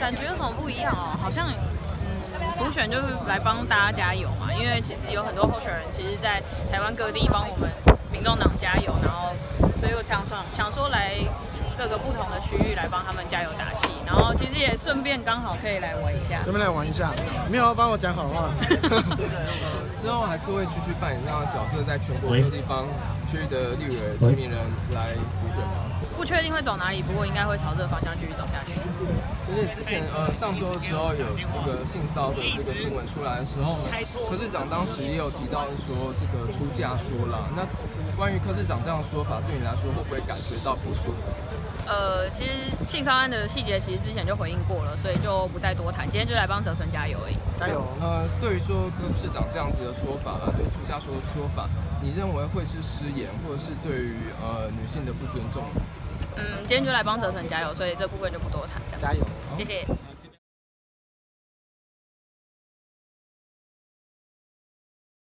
感觉有什么不一样哦？好像辅选就是来帮大家加油嘛，因为其实有很多候选人，其实在台湾各地帮我们民众党加油，然后所以我想说来各个不同的区域来帮他们加油打气，然后其实也顺便刚好可以来玩一下，顺便来玩一下，没有要帮我讲好话。之后还是会继续扮演这样的角色，在全国各地方区的立委、提名人来辅选吗？不确定会走哪里，不过应该会朝这个方向继续走下去。就是之前上周的时候有这个性骚的这个新闻出来的时候呢，柯市长当时也有提到说这个出嫁说啦，那关于柯市长这样的说法，对你来说会不会感觉到不舒服？其实性骚案的细节其实之前就回应过了，所以就不再多谈。今天就来帮哲纯加油而已，加油！对于说柯市长这样子的说法啦，对出嫁说的说法，你认为会是失言，或者是对于女性的不尊重？今天就来帮哲纯加油，所以这部分就不多谈。加油！谢谢。